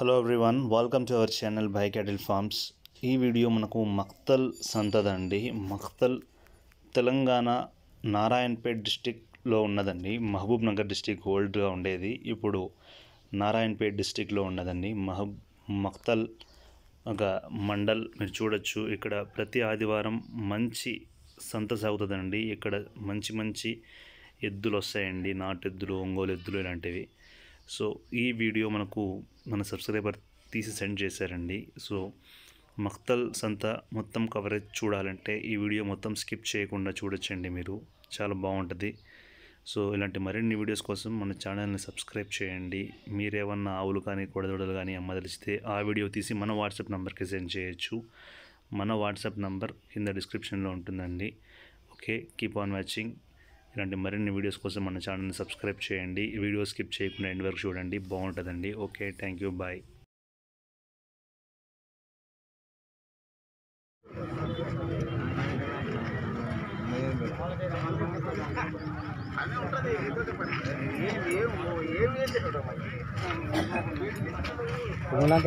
Hello everyone, welcome to our channel by cattle farms. ఈ video మనకు మక్తల్ సంతదండి. మక్తల్ తెలంగాణ నారాయణపేట్ డిస్టిక్లో ఉన్నదండి. మహబూబ్నగర్ డిస్టిక్ ఓల్డ్గా ఉండేది, ఇప్పుడు నారాయణపేట్ డిస్టిక్లో ఉన్నదండి. మక్తల్ ఒక మండల్ మీరు చూడొచ్చు. ఇక్కడ ప్రతి ఆదివారం మంచి సంత సాగుతుందండి. ఇక్కడ మంచి మంచి ఎద్దులు వస్తాయండి, నాటెద్దులు, ఒంగోలు ఎద్దులు ఇలాంటివి. సో ఈ వీడియో మనకు మన సబ్స్క్రైబర్ తీసి సెండ్ చేశారండి. సో మక్తల్ సంత మొత్తం కవరేజ్ చూడాలంటే ఈ వీడియో మొత్తం స్కిప్ చేయకుండా చూడొచ్చండి, మీరు చాలా బాగుంటుంది. సో ఇలాంటి మరిన్ని వీడియోస్ కోసం మన ఛానల్ని సబ్స్క్రైబ్ చేయండి. మీరేమన్నా ఆవులు కానీ కొడదొడలు కానీ అమ్మదలిస్తే ఆ వీడియో తీసి మన వాట్సాప్ నెంబర్కి సెండ్ చేయొచ్చు. మన వాట్సాప్ నెంబర్ కింద డిస్క్రిప్షన్లో ఉంటుందండి. Okay, keep on watching. ఇలాంటి మరిన్ని వీడియోస్ కోసం మన ఛానల్ని సబ్స్క్రైబ్ చేయండి. వీడియో స్కిప్ చేయకుండా ఎండ్ వరకు చూడండి, బాగుంటుందండి. Okay, thank you, bye. వాళ్ళు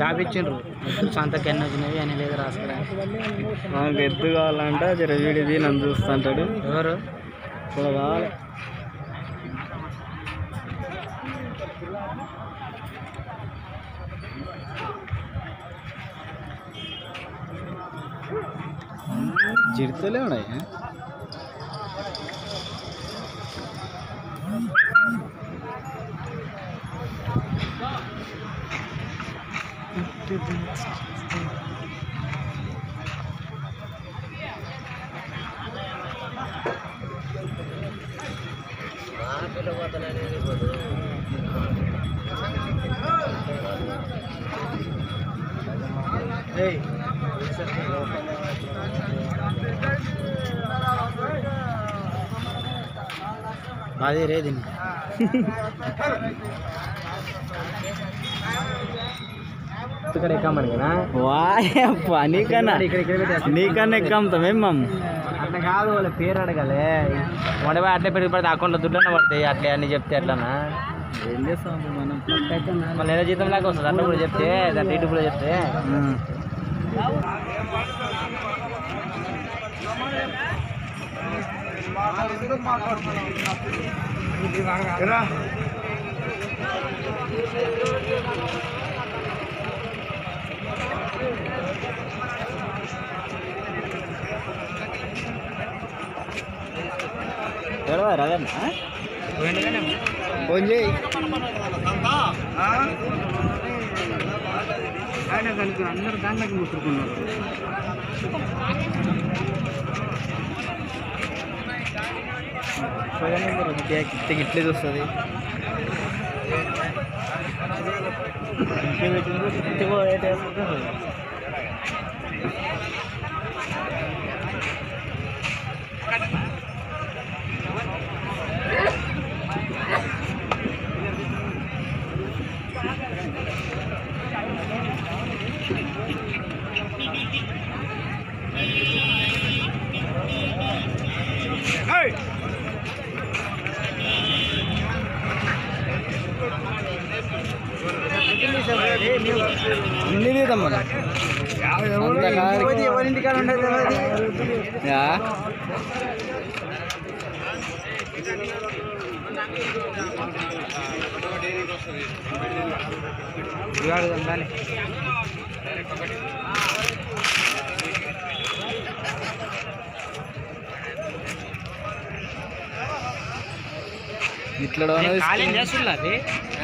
జాబ్ ఇచ్చిండ్రు. సొంతకి ఎన్ని వచ్చినవి అని లేదు రాసుకురా. మనకు ఎద్దు కావాలంటే జర వీడిది నన్ను చూస్తుంటాడు. ఎవరు ఇప్పుడు కావాలి జిడితలే ఉన్నాయి. అదే రేది ఇక్కడ ఎక్కమని కదా వాయప్ప, నీకన్నా నీకన్నా ఎక్కమ్మే మమ్ అట్లా కాదు. వాళ్ళ పేరు అడగాలి, మొదటి అట్లే పెరిగి పడితే అకౌంట్లో దుడ్డన్నా పడతాయి. అట్లే అన్నీ చెప్తే ఎట్లన్నా ఏం చేస్తాం మనం? మళ్ళీ ఏదో జీతం లాగా వస్తుంది. అట్లా కూడా చెప్తే దాంట్లో ఇటు కూడా చెప్తే ఆయన కనుక అందరు దాంట్లోకి ముట్టుకున్నారు. ఇట్లే వస్తుంది. ఇట్లా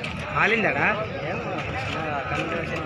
చేస్తున్నది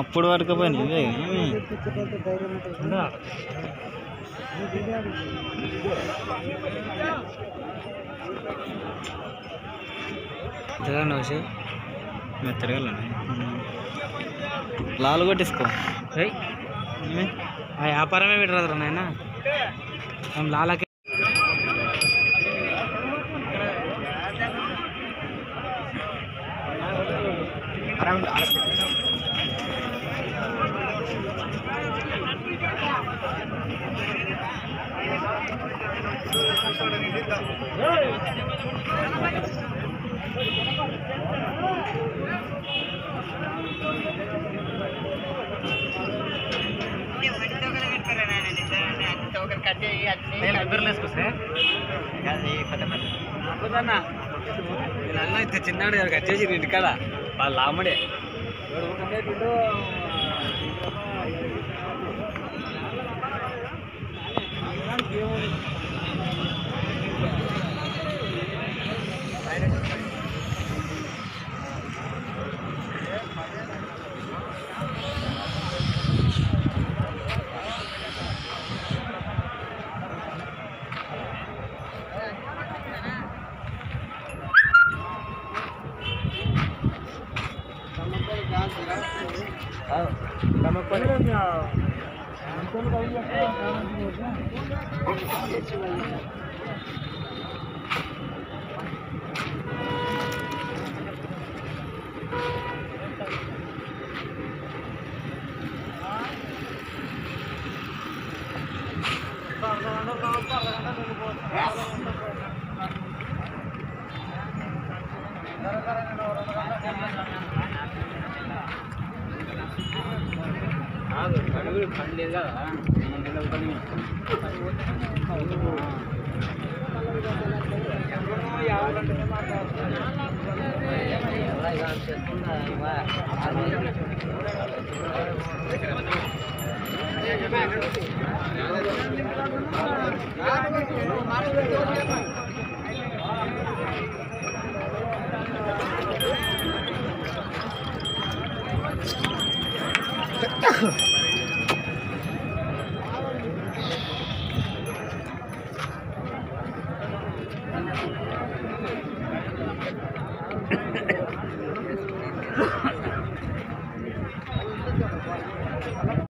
అప్పుడు వరకు పోయి తిరగల లాలు కొట్టేసుకో వ్యాపారమే పెట్టరాదురా నాయన లాలకే చిన్నాడు కట్ చేసి ఇంటి కదా వాళ్ళ అమ్మడే